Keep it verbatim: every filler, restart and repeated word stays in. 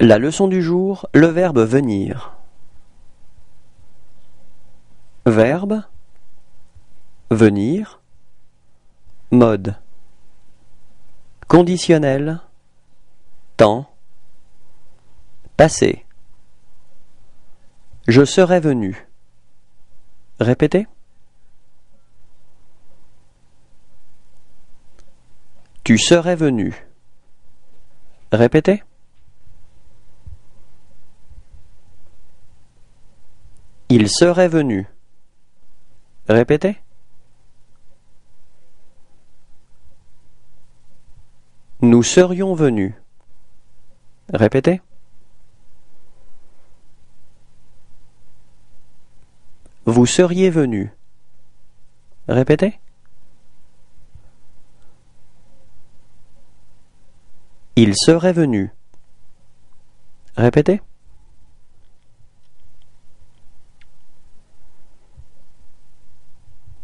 La leçon du jour, le verbe venir. Verbe, venir, mode, conditionnel, temps, passé. Je serais venu. Répétez. Tu serais venu. Répétez. Il serait venu. Répétez. Nous serions venus. Répétez. Vous seriez venus. Répétez. Il serait venu. Répétez.